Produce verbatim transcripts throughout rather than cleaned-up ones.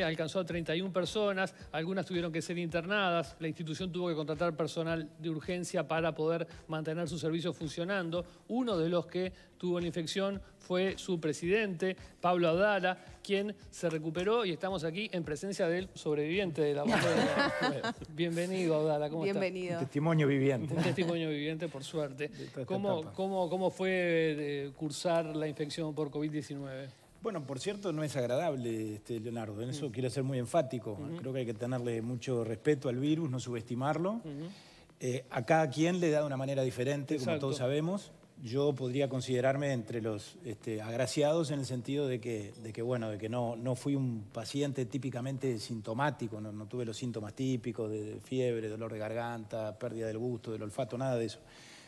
muerte alcanzó a treinta y una personas, algunas tuvieron que ser internadas, la institución tuvo que contratar personal de urgencia para poder mantener sus servicios funcionando. Uno de los que tuvo la infección fue su presidente, Pablo Abdala, quien se recuperó y estamos aquí en presencia del sobreviviente de la batalla. Bienvenido, Abdala, ¿cómo estás? Bienvenido. Un testimonio viviente. Un testimonio viviente, por suerte. ¿Cómo, cómo, cómo fue eh, cursar la infección por COVID diecinueve? Bueno, por cierto, no es agradable, este, Leonardo. En eso uh-huh. quiero ser muy enfático. Uh-huh. Creo que hay que tenerle mucho respeto al virus, no subestimarlo. Uh-huh. eh, a cada quien le da de una manera diferente, exacto, como todos sabemos. Yo podría considerarme entre los este, agraciados en el sentido de que, de que, bueno, de que no, no fui un paciente típicamente sintomático. No, no tuve los síntomas típicos de fiebre, dolor de garganta, pérdida del gusto, del olfato, nada de eso.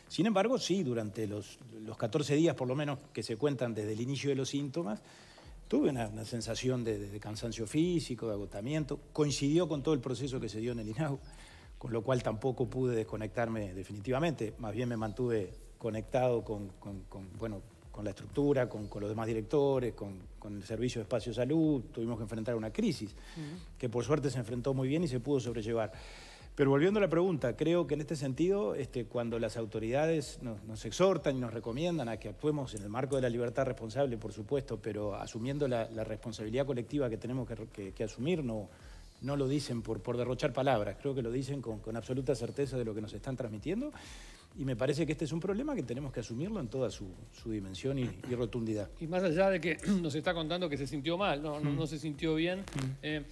Sin embargo, sí, durante los, los catorce días, por lo menos, que se cuentan desde el inicio de los síntomas, tuve una, una sensación de, de cansancio físico, de agotamiento. Coincidió con todo el proceso que se dio en el I N A U, con lo cual tampoco pude desconectarme definitivamente. Más bien me mantuve conectado con, con, con, bueno, con la estructura, con, con los demás directores, con, con el Servicio de Espacio de Salud. Tuvimos que enfrentar una crisis, uh-huh, que por suerte se enfrentó muy bien y se pudo sobrellevar. Pero volviendo a la pregunta, creo que en este sentido, este, cuando las autoridades nos, nos exhortan y nos recomiendan a que actuemos en el marco de la libertad responsable, por supuesto, pero asumiendo la, la responsabilidad colectiva que tenemos que, que, que asumir, no, no lo dicen por, por derrochar palabras, creo que lo dicen con, con absoluta certeza de lo que nos están transmitiendo, y me parece que este es un problema que tenemos que asumirlo en toda su, su dimensión y, y rotundidad. Y más allá de que nos está contando que se sintió mal, no, no, no se sintió bien, eh,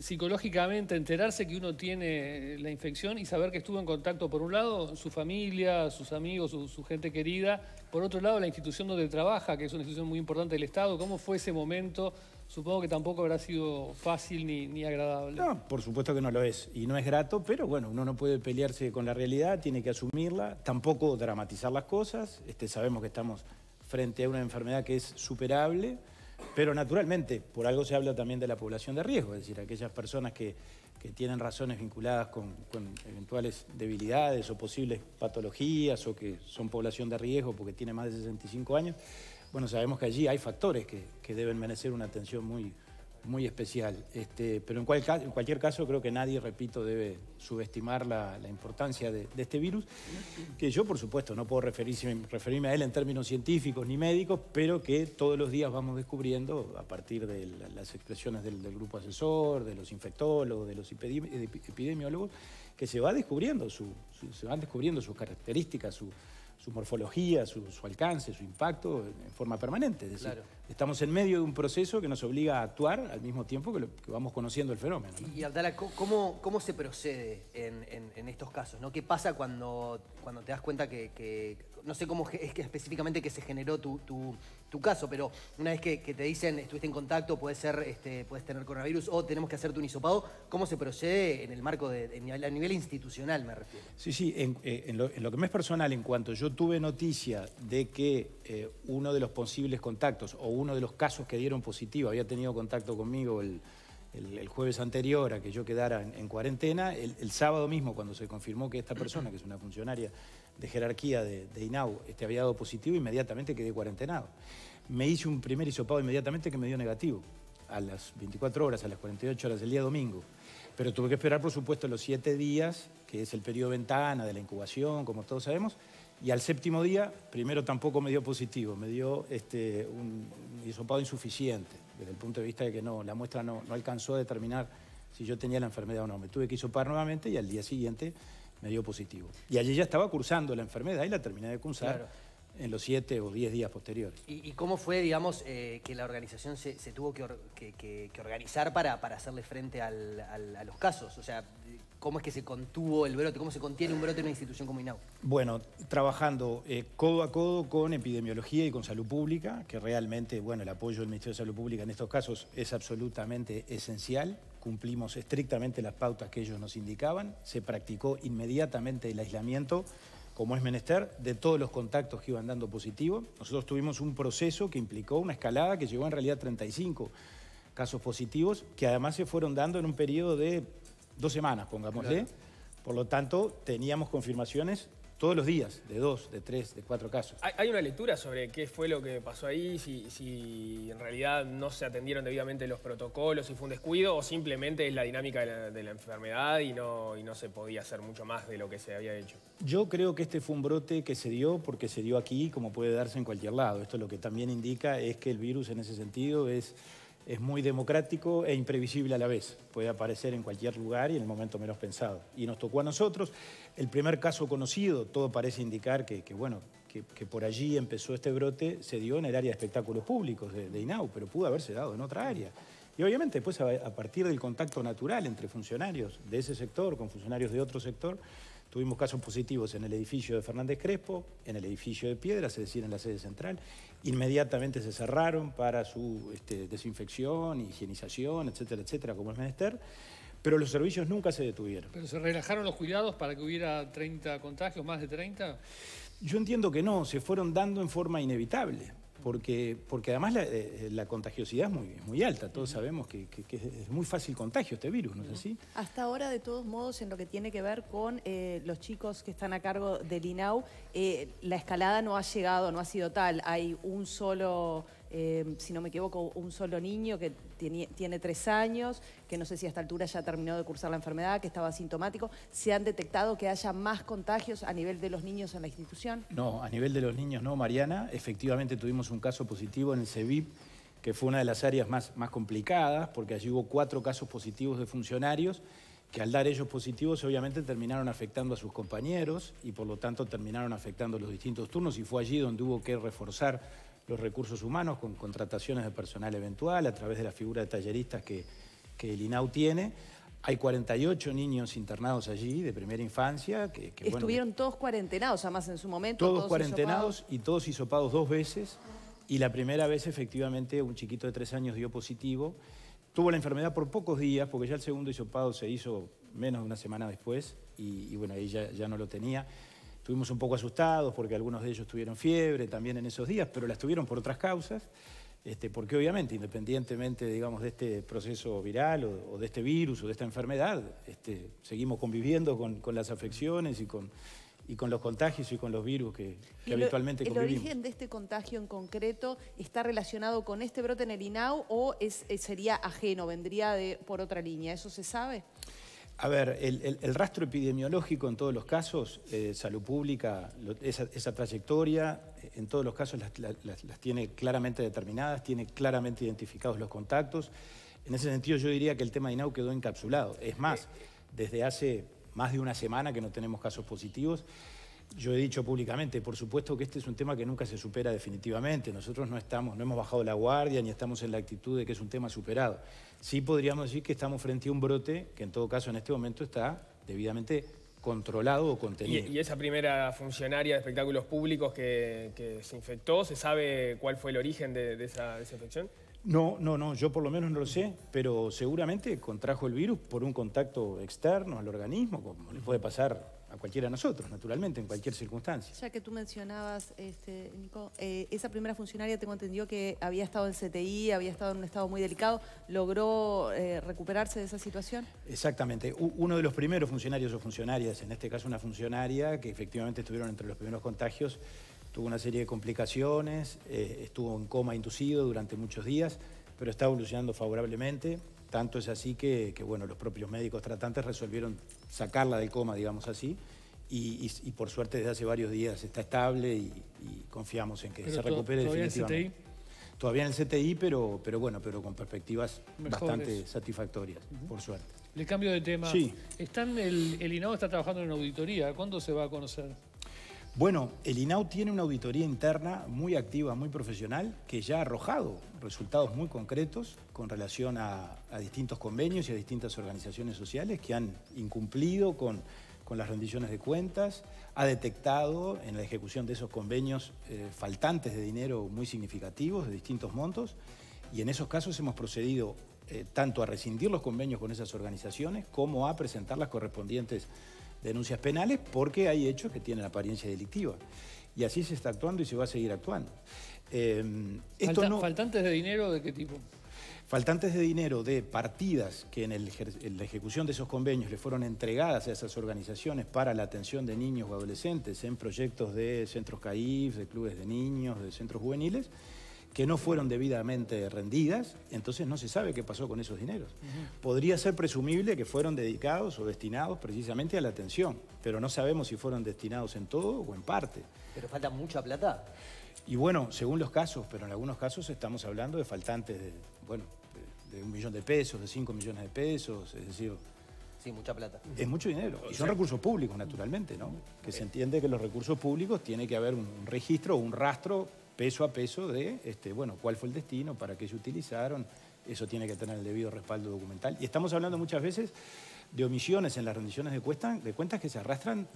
psicológicamente, enterarse que uno tiene la infección y saber que estuvo en contacto, por un lado, su familia, sus amigos, su, su gente querida, por otro lado, la institución donde trabaja, que es una institución muy importante del Estado. ¿Cómo fue ese momento? Supongo que tampoco habrá sido fácil ni, ni agradable. No, por supuesto que no lo es, y no es grato, pero bueno, uno no puede pelearse con la realidad, tiene que asumirla, tampoco dramatizar las cosas. Este, sabemos que estamos frente a una enfermedad que es superable, pero naturalmente, por algo se habla también de la población de riesgo, es decir, aquellas personas que, que tienen razones vinculadas con, con eventuales debilidades o posibles patologías o que son población de riesgo porque tienen más de sesenta y cinco años. Bueno, sabemos que allí hay factores que, que deben merecer una atención muy, muy especial. Este, pero en, cual, en cualquier caso creo que nadie, repito, debe subestimar la, la importancia de, de este virus, que yo, por supuesto, no puedo referirse, referirme a él en términos científicos ni médicos, pero que todos los días vamos descubriendo a partir de las expresiones del, del grupo asesor, de los infectólogos, de los epidemiólogos, que se, va descubriendo su, su, se van descubriendo sus características, su, su morfología, su, su alcance, su impacto en forma permanente. Es decir, claro, estamos en medio de un proceso que nos obliga a actuar al mismo tiempo que, lo, que vamos conociendo el fenómeno, ¿no? Y Abdala, ¿cómo, cómo se procede en, en, en estos casos, ¿no? ¿Qué pasa cuando, cuando te das cuenta que, que... No sé cómo es que específicamente que se generó tu, tu, tu caso, pero una vez que, que te dicen estuviste en contacto, puedes ser, este, puedes tener coronavirus o tenemos que hacerte un hisopado, ¿cómo se procede en el marco de, de, de a nivel institucional, me refiero? Sí, sí, en, en, lo, en lo que me es personal, en cuanto yo tuve noticia de que eh, uno de los posibles contactos o uno de los casos que dieron positivo había tenido contacto conmigo el, el, el jueves anterior a que yo quedara en, en cuarentena, el, el sábado mismo cuando se confirmó que esta persona, que es una funcionaria de jerarquía de, de I N A U, este, había dado positivo, inmediatamente quedé cuarentenado. Me hice un primer hisopado inmediatamente que me dio negativo, a las veinticuatro horas, a las cuarenta y ocho horas del día domingo. Pero tuve que esperar, por supuesto, los siete días, que es el periodo ventana de la incubación, como todos sabemos. Y al séptimo día, primero tampoco me dio positivo, me dio este, un hisopado insuficiente, desde el punto de vista de que no, la muestra no, no alcanzó a determinar si yo tenía la enfermedad o no. Me tuve que hisopar nuevamente y al día siguiente me dio positivo. Y allí ya estaba cursando la enfermedad y la terminé de cursar, claro, en los siete o diez días posteriores. ¿Y, y cómo fue, digamos, eh, que la organización se, se tuvo que, or, que, que, que organizar para, para hacerle frente al, al, a los casos? O sea, ¿cómo es que se contuvo el brote? ¿Cómo se contiene un brote en una institución como I N A U? Bueno, trabajando eh, codo a codo con epidemiología y con salud pública, que realmente, bueno, el apoyo del Ministerio de Salud Pública en estos casos es absolutamente esencial. Cumplimos estrictamente las pautas que ellos nos indicaban. Se practicó inmediatamente el aislamiento, como es menester, de todos los contactos que iban dando positivo. Nosotros tuvimos un proceso que implicó una escalada que llegó en realidad a treinta y cinco casos positivos, que además se fueron dando en un periodo de dos semanas, pongámosle. Claro. Por lo tanto, teníamos confirmaciones todos los días, de dos, de tres, de cuatro casos. ¿Hay una lectura sobre qué fue lo que pasó ahí? Si, si en realidad no se atendieron debidamente los protocolos, si fue un descuido, o simplemente es la dinámica de la, de la enfermedad y no, y no se podía hacer mucho más de lo que se había hecho. Yo creo que este fue un brote que se dio porque se dio aquí, como puede darse en cualquier lado. Esto lo que también indica es que el virus en ese sentido es... es muy democrático e imprevisible a la vez. Puede aparecer en cualquier lugar y en el momento menos pensado. Y nos tocó a nosotros. El primer caso conocido, todo parece indicar que, que, bueno, que, que por allí empezó este brote, se dio en el área de espectáculos públicos de, de I N A U, pero pudo haberse dado en otra área. Y obviamente después a, a partir del contacto natural entre funcionarios de ese sector con funcionarios de otro sector, tuvimos casos positivos en el edificio de Fernández Crespo, en el edificio de Piedras, es decir, en la sede central. Inmediatamente se cerraron para su este, desinfección, higienización, etcétera, etcétera, como es menester. Pero los servicios nunca se detuvieron. ¿Pero se relajaron los cuidados para que hubiera treinta contagios, más de treinta? Yo entiendo que no, se fueron dando en forma inevitable. Porque, porque además la, la contagiosidad es muy, muy alta. Todos sabemos que, que, que es muy fácil contagio este virus, ¿no es así? Hasta ahora, de todos modos, en lo que tiene que ver con eh, los chicos que están a cargo del I N A U, eh, la escalada no ha llegado, no ha sido tal. Hay un solo... Eh, si no me equivoco, un solo niño que tiene, tiene tres años, que no sé si a esta altura ya terminó de cursar la enfermedad, que estaba asintomático. ¿Se han detectado que haya más contagios a nivel de los niños en la institución? No, a nivel de los niños no, Mariana. Efectivamente tuvimos un caso positivo en el C E V I P, que fue una de las áreas más, más complicadas, porque allí hubo cuatro casos positivos de funcionarios, que al dar ellos positivos obviamente terminaron afectando a sus compañeros y por lo tanto terminaron afectando los distintos turnos, y fue allí donde hubo que reforzar los recursos humanos con contrataciones de personal eventual a través de la figura de talleristas que, que el I N A U tiene. Hay cuarenta y ocho niños internados allí de primera infancia. Que, que Estuvieron bueno, todos cuarentenados, además en su momento. Todos, todos cuarentenados hisopados. Y todos hisopados dos veces. Y la primera vez efectivamente un chiquito de tres años dio positivo. Tuvo la enfermedad por pocos días porque ya el segundo hisopado se hizo menos de una semana después y, y bueno, ahí ya, ya no lo tenía. Estuvimos un poco asustados porque algunos de ellos tuvieron fiebre también en esos días, pero las tuvieron por otras causas, este, porque obviamente, independientemente, digamos, de este proceso viral o, o de este virus o de esta enfermedad, este, seguimos conviviendo con, con las afecciones y con... y con los contagios y con los virus que, que lo, habitualmente convivimos. ¿El origen de este contagio en concreto está relacionado con este brote en el I N A U o es, sería ajeno, vendría de, por otra línea? ¿Eso se sabe? A ver, el, el, el rastro epidemiológico en todos los casos, eh, Salud Pública, lo, esa, esa trayectoria, en todos los casos las, las, las tiene claramente determinadas, tiene claramente identificados los contactos. En ese sentido yo diría que el tema de I N A U quedó encapsulado. Es más, desde hace... más de una semana que no tenemos casos positivos. Yo he dicho públicamente, por supuesto que este es un tema que nunca se supera definitivamente. Nosotros no estamos, no hemos bajado la guardia ni estamos en la actitud de que es un tema superado. Sí podríamos decir que estamos frente a un brote que en todo caso en este momento está debidamente controlado o contenido. Y, y esa primera funcionaria de espectáculos públicos que, que se infectó, ¿se sabe cuál fue el origen de, de, esa, de esa infección? No, no, no, yo por lo menos no lo sé, pero seguramente contrajo el virus por un contacto externo al organismo, como le puede pasar a cualquiera de nosotros, naturalmente, en cualquier circunstancia. Ya que tú mencionabas, este, Nico, eh, esa primera funcionaria, tengo entendido que había estado en C T I, había estado en un estado muy delicado, ¿logró eh, recuperarse de esa situación? Exactamente. U- uno de los primeros funcionarios o funcionarias, en este caso una funcionaria, que efectivamente estuvieron entre los primeros contagios, tuvo una serie de complicaciones, eh, estuvo en coma inducido durante muchos días, pero está evolucionando favorablemente. Tanto es así que, que bueno, los propios médicos tratantes resolvieron sacarla del coma, digamos así, y, y, y por suerte desde hace varios días está estable y, y confiamos en que pero se recupere definitivamente. Todavía en el C T I, pero, pero bueno, pero con perspectivas mejores, bastante satisfactorias, uh-huh. por suerte. Le cambio de tema. Sí. Están, el, el I N A U está trabajando en una auditoría. ¿Cuándo se va a conocer? Bueno, el I N A U tiene una auditoría interna muy activa, muy profesional, que ya ha arrojado resultados muy concretos con relación a, a distintos convenios y a distintas organizaciones sociales que han incumplido con, con las rendiciones de cuentas, ha detectado en la ejecución de esos convenios eh, faltantes de dinero muy significativos, de distintos montos, y en esos casos hemos procedido eh, tanto a rescindir los convenios con esas organizaciones como a presentar las correspondientes denuncias penales porque hay hechos que tienen apariencia delictiva. Y así se está actuando y se va a seguir actuando. Eh, esto Falta, no... ¿Faltantes de dinero de qué tipo? faltantes de dinero de partidas que en, el, en la ejecución de esos convenios le fueron entregadas a esas organizaciones para la atención de niños o adolescentes en proyectos de centros CAIF, de clubes de niños, de centros juveniles, que no fueron debidamente rendidas, entonces no se sabe qué pasó con esos dineros. Uh-huh. Podría ser presumible que fueron dedicados o destinados precisamente a la atención, pero no sabemos si fueron destinados en todo o en parte. ¿Pero falta mucha plata? Y bueno, según los casos, pero en algunos casos estamos hablando de faltantes de, bueno, de, de un millón de pesos, de cinco millones de pesos, es decir... Sí, mucha plata. Es mucho dinero. Y son recursos públicos, naturalmente, ¿no? Que se entiende que los recursos públicos tiene que haber un registro, un rastro, peso a peso de, este, bueno, cuál fue el destino, para qué se utilizaron. Eso tiene que tener el debido respaldo documental. Y estamos hablando muchas veces de omisiones en las rendiciones de, cuesta, de cuentas que se arrastran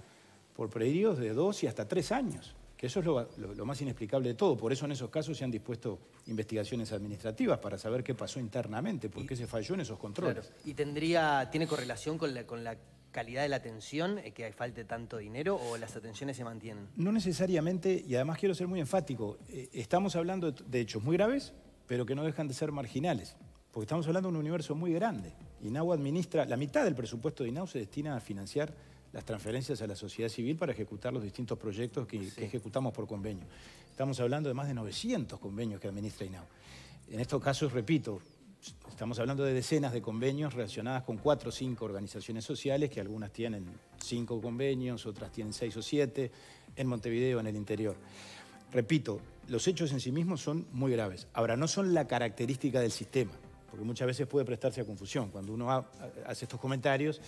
por periodos de dos y hasta tres años. Que eso es lo, lo, lo más inexplicable de todo. Por eso en esos casos se han dispuesto investigaciones administrativas para saber qué pasó internamente, por qué se falló en esos controles. Claro. ¿Y tendría, tiene correlación con la, con la calidad de la atención, eh, que falte tanto dinero, o las atenciones se mantienen? No necesariamente, y además quiero ser muy enfático, eh, estamos hablando de hechos muy graves, pero que no dejan de ser marginales, porque estamos hablando de un universo muy grande. I N A U administra, la mitad del presupuesto de I N A U se destina a financiar las transferencias a la sociedad civil para ejecutar los distintos proyectos que, sí. que ejecutamos por convenio. Estamos hablando de más de novecientos convenios que administra I N A U. En estos casos, repito, estamos hablando de decenas de convenios relacionadas con cuatro o cinco organizaciones sociales, que algunas tienen cinco convenios, otras tienen seis o siete, en Montevideo, en el interior. Repito, los hechos en sí mismos son muy graves. Ahora, no son la característica del sistema, porque muchas veces puede prestarse a confusión. Cuando uno hace estos comentarios,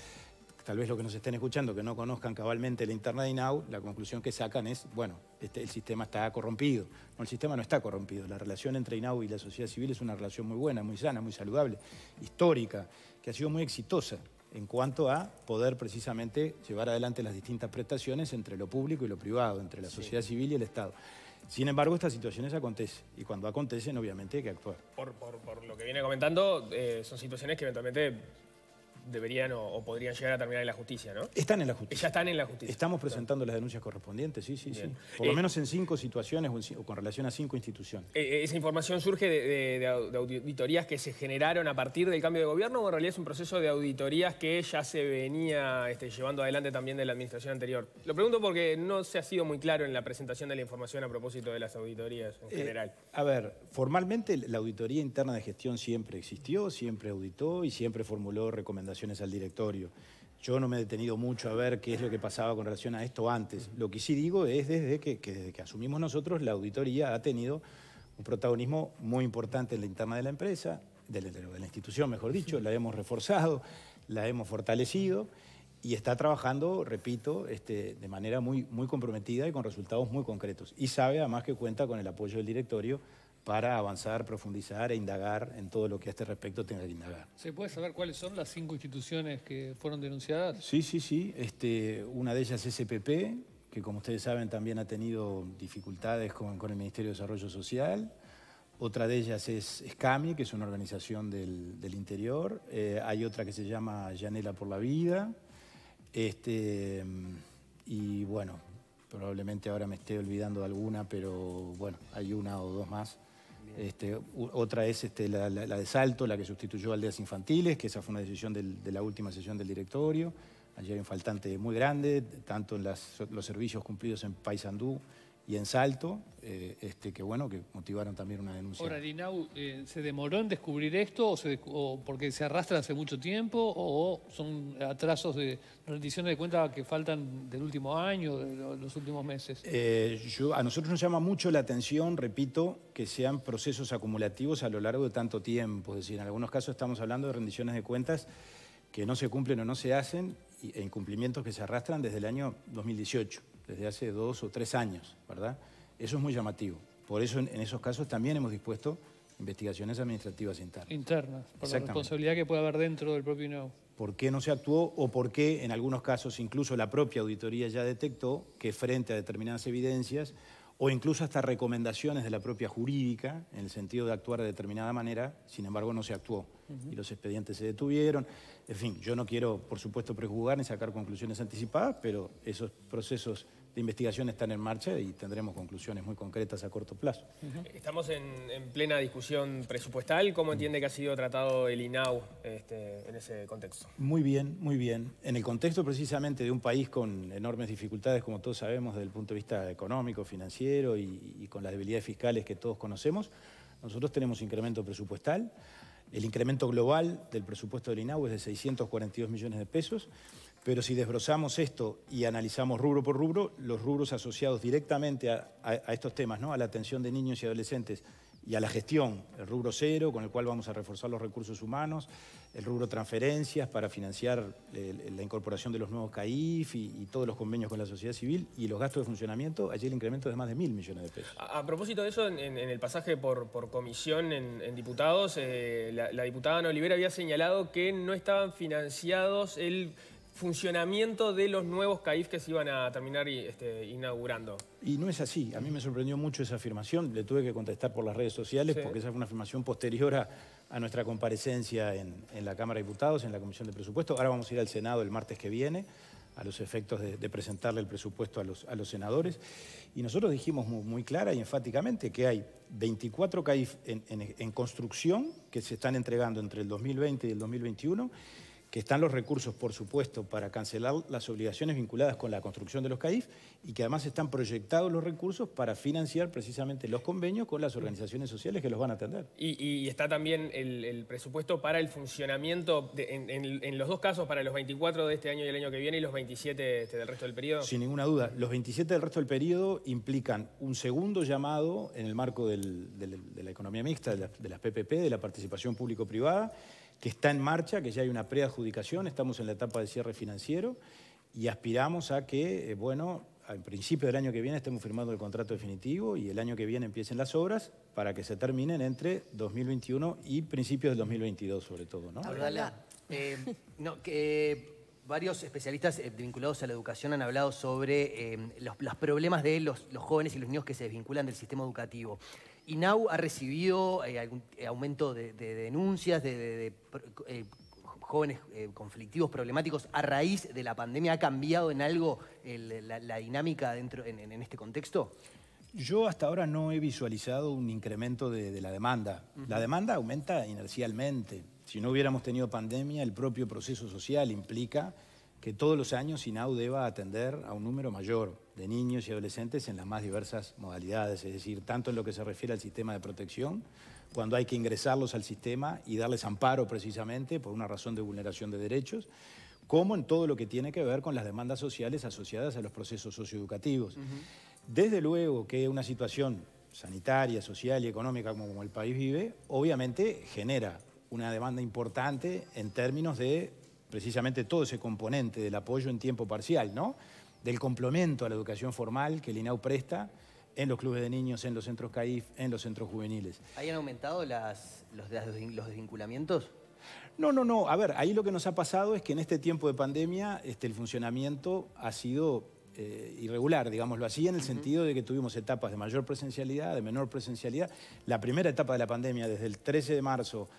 tal vez los que nos estén escuchando, que no conozcan cabalmente la interna de I N A U, la conclusión que sacan es, bueno, este, el sistema está corrompido. No, el sistema no está corrompido. La relación entre I N A U y la sociedad civil es una relación muy buena, muy sana, muy saludable, histórica, que ha sido muy exitosa en cuanto a poder precisamente llevar adelante las distintas prestaciones entre lo público y lo privado, entre la sociedad sí. civil y el Estado. Sin embargo, estas situaciones acontecen, y cuando acontecen, obviamente, hay que actuar. Por, por, por lo que viene comentando, eh, son situaciones que eventualmente... deberían o, o podrían llegar a terminar en la justicia, ¿no? Están en la justicia. Ya están en la justicia. Estamos presentando las denuncias correspondientes, sí, sí, Bien. sí. Por lo eh, menos en cinco situaciones o, o con relación a cinco instituciones. Eh, ¿Esa información surge de, de, de auditorías que se generaron a partir del cambio de gobierno, o en realidad es un proceso de auditorías que ya se venía este, llevando adelante también de la administración anterior? Lo pregunto porque no se ha sido muy claro en la presentación de la información a propósito de las auditorías en eh, general. A ver, formalmente la auditoría interna de gestión siempre existió, siempre auditó y siempre formuló recomendaciones al directorio. Yo no me he detenido mucho a ver qué es lo que pasaba con relación a esto antes. Lo que sí digo es desde que, que, desde que asumimos nosotros, la auditoría ha tenido un protagonismo muy importante en la interna de la empresa, de la, de la institución, mejor dicho. La hemos reforzado, la hemos fortalecido y está trabajando, repito, este, de manera muy, muy comprometida y con resultados muy concretos. Y sabe además que cuenta con el apoyo del directorio para avanzar, profundizar e indagar en todo lo que a este respecto tenga que indagar. ¿Se puede saber cuáles son las cinco instituciones que fueron denunciadas? Sí, sí, sí. Este, una de ellas es E P P, que como ustedes saben también ha tenido dificultades con, con el Ministerio de Desarrollo Social. Otra de ellas es SCAMI, que es una organización del, del interior. Eh, hay otra que se llama Yanela por la Vida. Este, y bueno, probablemente ahora me esté olvidando de alguna, pero bueno, hay una o dos más. Este, otra es este, la, la, la de Salto, la que sustituyó a Aldeas Infantiles, que esa fue una decisión del, de la última sesión del directorio. Allí hay un faltante muy grande, tanto en las, los servicios cumplidos en Paysandú y en Salto, eh, este, que bueno, que motivaron también una denuncia. Ahora, I N A U, eh, ¿se demoró en descubrir esto o, se, o porque se arrastran hace mucho tiempo o son atrasos de rendiciones de cuentas que faltan del último año, de los últimos meses? Eh, yo, a nosotros nos llama mucho la atención, repito, que sean procesos acumulativos a lo largo de tanto tiempo. Es decir, en algunos casos estamos hablando de rendiciones de cuentas que no se cumplen o no se hacen e incumplimientos que se arrastran desde el año dos mil dieciocho. Desde hace dos o tres años, ¿verdad? Eso es muy llamativo. Por eso en, en esos casos también hemos dispuesto investigaciones administrativas internas. Internas, por la responsabilidad que puede haber dentro del propio I N A U. ¿Por qué no se actuó o por qué en algunos casos incluso la propia auditoría ya detectó que frente a determinadas evidencias o incluso hasta recomendaciones de la propia jurídica en el sentido de actuar de determinada manera, sin embargo no se actuó? Uh-huh. Y los expedientes se detuvieron. En fin, yo no quiero, por supuesto, prejuzgar ni sacar conclusiones anticipadas, pero esos procesos de investigación están en marcha y tendremos conclusiones muy concretas a corto plazo. Uh-huh. Estamos en, en plena discusión presupuestal. ¿Cómo entiende que ha sido tratado el I N A U este, en ese contexto? Muy bien, muy bien. En el contexto precisamente de un país con enormes dificultades, como todos sabemos, desde el punto de vista económico, financiero y, y con las debilidades fiscales que todos conocemos, nosotros tenemos incremento presupuestal. El incremento global del presupuesto del I N A U es de seiscientos cuarenta y dos millones de pesos, pero si desbrozamos esto y analizamos rubro por rubro, los rubros asociados directamente a, a, a estos temas, ¿no?, a la atención de niños y adolescentes y a la gestión, el rubro cero, con el cual vamos a reforzar los recursos humanos, el rubro transferencias para financiar eh, la incorporación de los nuevos CAIF y, y todos los convenios con la sociedad civil, y los gastos de funcionamiento, allí el incremento es de más de mil millones de pesos. A, a propósito de eso, en, en el pasaje por, por comisión en, en diputados, eh, la, la diputada Ana Olivera había señalado que no estaban financiados el funcionamiento de los nuevos CAIF que se iban a terminar este, inaugurando. Y no es así. A mí me sorprendió mucho esa afirmación. Le tuve que contestar por las redes sociales, sí, porque esa fue una afirmación posterior a, a nuestra comparecencia en, en la Cámara de Diputados, en la Comisión de Presupuesto. Ahora vamos a ir al Senado el martes que viene a los efectos de, de presentarle el presupuesto a los, a los senadores. Y nosotros dijimos muy, muy clara y enfáticamente que hay veinticuatro CAIF en, en, en construcción que se están entregando entre el dos mil veinte y el dos mil veintiuno, que están los recursos, por supuesto, para cancelar las obligaciones vinculadas con la construcción de los CAIF y que además están proyectados los recursos para financiar precisamente los convenios con las organizaciones sociales que los van a atender. Y, y está también el, el presupuesto para el funcionamiento, de, en, en, en los dos casos, para los veinticuatro de este año y el año que viene y los veintisiete este, del resto del periodo. Sin ninguna duda. Los veintisiete del resto del periodo implican un segundo llamado en el marco del, del, de la economía mixta, de, la, de las P P P, de la participación público-privada, que está en marcha, que ya hay una preadjudicación, estamos en la etapa de cierre financiero y aspiramos a que, eh, bueno, al principio del año que viene estemos firmando el contrato definitivo y el año que viene empiecen las obras para que se terminen entre dos mil veintiuno y principios del dos mil veintidós, sobre todo, ¿no? Abdala, eh, no, que varios especialistas vinculados a la educación han hablado sobre eh, los, los problemas de los, los jóvenes y los niños que se desvinculan del sistema educativo. I N A U ha recibido eh, algún aumento de, de, de denuncias de, de, de eh, jóvenes eh, conflictivos, problemáticos, a raíz de la pandemia. ¿Ha cambiado en algo el, la, la dinámica dentro en, en este contexto? Yo hasta ahora no he visualizado un incremento de, de la demanda. Uh-huh. La demanda aumenta inercialmente. Si no hubiéramos tenido pandemia, el propio proceso social implica que todos los años I N A U deba atender a un número mayor de niños y adolescentes en las más diversas modalidades, es decir, tanto en lo que se refiere al sistema de protección, cuando hay que ingresarlos al sistema y darles amparo precisamente por una razón de vulneración de derechos, como en todo lo que tiene que ver con las demandas sociales asociadas a los procesos socioeducativos. Uh-huh. Desde luego que una situación sanitaria, social y económica como, como el país vive, obviamente genera una demanda importante en términos de precisamente todo ese componente del apoyo en tiempo parcial, ¿no?, del complemento a la educación formal que el I N A U presta en los clubes de niños, en los centros CAIF, en los centros juveniles. ¿Hayan aumentado las, los, los desvinculamientos? No, no, no. A ver, ahí lo que nos ha pasado es que en este tiempo de pandemia este, el funcionamiento ha sido eh, irregular, digámoslo así, en el uh-huh. sentido de que tuvimos etapas de mayor presencialidad, de menor presencialidad. La primera etapa de la pandemia, desde el trece de marzo...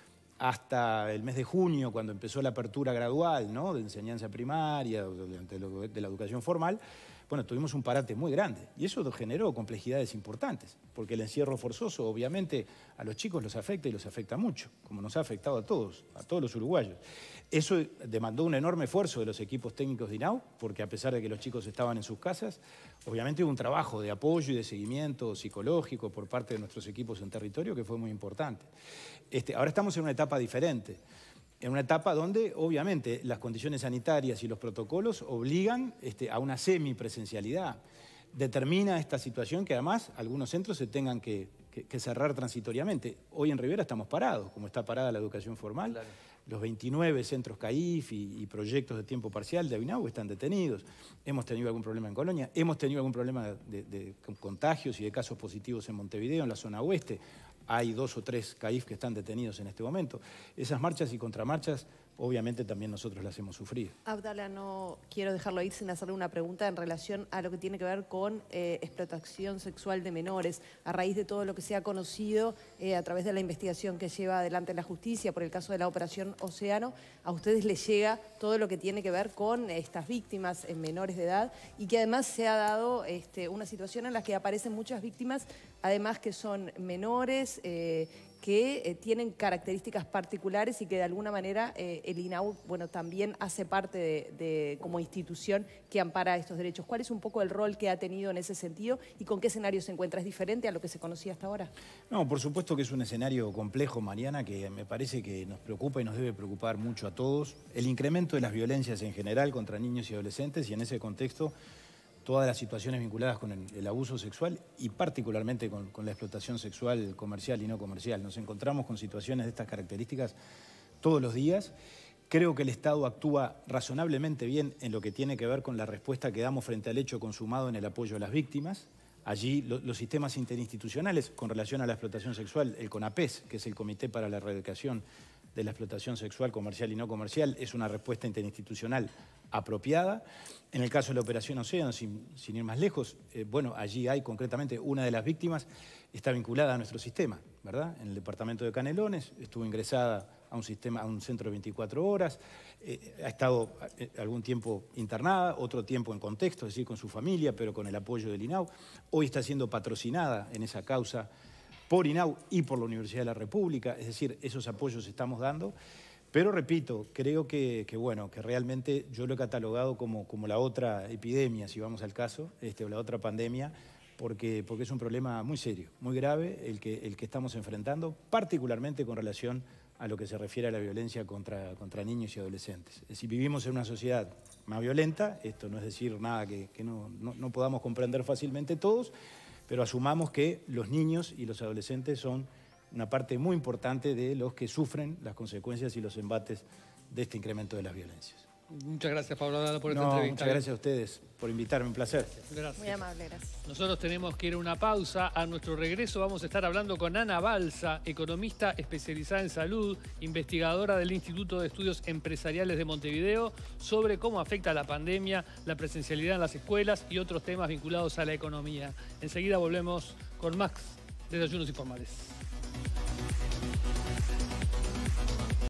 hasta el mes de junio, cuando empezó la apertura gradual, ¿no?, de enseñanza primaria, de, de, de la educación formal, bueno, tuvimos un parate muy grande y eso generó complejidades importantes, porque el encierro forzoso, obviamente, a los chicos los afecta y los afecta mucho, como nos ha afectado a todos, a todos los uruguayos. Eso demandó un enorme esfuerzo de los equipos técnicos de I N A U, porque a pesar de que los chicos estaban en sus casas, obviamente hubo un trabajo de apoyo y de seguimiento psicológico por parte de nuestros equipos en territorio que fue muy importante. Este, ahora estamos en una etapa diferente, en una etapa donde obviamente las condiciones sanitarias y los protocolos obligan este, a una semipresencialidad. Determina esta situación que además algunos centros se tengan que, que, que cerrar transitoriamente. Hoy en Rivera estamos parados, como está parada la educación formal. Claro. Los veintinueve centros CAIF y, y proyectos de tiempo parcial de I N A U están detenidos. Hemos tenido algún problema en Colonia, hemos tenido algún problema de, de contagios y de casos positivos en Montevideo, en la zona oeste. Hay dos o tres CAIF que están detenidos en este momento. Esas marchas y contramarchas obviamente también nosotros las hemos sufrido. Abdala, no quiero dejarlo ir sin hacerle una pregunta en relación a lo que tiene que ver con eh, explotación sexual de menores, a raíz de todo lo que se ha conocido eh, a través de la investigación que lleva adelante la justicia por el caso de la Operación Océano. ¿A ustedes les llega todo lo que tiene que ver con estas víctimas en menores de edad? Y que además se ha dado este, una situación en la que aparecen muchas víctimas, además que son menores, eh, que eh, tienen características particulares y que de alguna manera eh, el I N A U, bueno, también hace parte de, de, como institución que ampara estos derechos. ¿Cuál es un poco el rol que ha tenido en ese sentido y con qué escenario se encuentra? ¿Es diferente a lo que se conocía hasta ahora? No, por supuesto que es un escenario complejo, Mariana, que me parece que nos preocupa y nos debe preocupar mucho a todos. El incremento de las violencias en general contra niños y adolescentes, y en ese contexto todas las situaciones vinculadas con el, el abuso sexual y particularmente con, con la explotación sexual comercial y no comercial. Nos encontramos con situaciones de estas características todos los días. Creo que el Estado actúa razonablemente bien en lo que tiene que ver con la respuesta que damos frente al hecho consumado en el apoyo a las víctimas. Allí lo, los sistemas interinstitucionales con relación a la explotación sexual, el CONAPES, que es el Comité para la Erradicación de la Explotación Sexual Comercial y No Comercial, es una respuesta interinstitucional apropiada. En el caso de la Operación Océano, sin, sin ir más lejos, eh, bueno, allí hay concretamente una de las víctimas está vinculada a nuestro sistema, ¿verdad? En el departamento de Canelones estuvo ingresada a un sistema, a un centro de veinticuatro horas, eh, ha estado algún tiempo internada, otro tiempo en contexto, es decir, con su familia, pero con el apoyo del I N A U. Hoy está siendo patrocinada en esa causa por I N A U y por la Universidad de la República, es decir, esos apoyos estamos dando. Pero repito, creo que, que, bueno, que realmente yo lo he catalogado como, como la otra epidemia, si vamos al caso, este, o la otra pandemia, porque, porque es un problema muy serio, muy grave, el que, el que estamos enfrentando, particularmente con relación a lo que se refiere a la violencia contra, contra niños y adolescentes. Es decir, vivimos en una sociedad más violenta, esto no es decir nada que, que no, no, no podamos comprender fácilmente todos, pero asumamos que los niños y los adolescentes son una parte muy importante de los que sufren las consecuencias y los embates de este incremento de las violencias. Muchas gracias, Pablo Abdala, por esta no, entrevista. Muchas gracias a ustedes por invitarme, un placer. Gracias. Muy amable, gracias. Nosotros tenemos que ir a una pausa. A nuestro regreso vamos a estar hablando con Ana Balsa, economista especializada en salud, investigadora del Instituto de Estudios Empresariales de Montevideo, sobre cómo afecta la pandemia, la presencialidad en las escuelas y otros temas vinculados a la economía. Enseguida volvemos con más Desayunos Informales.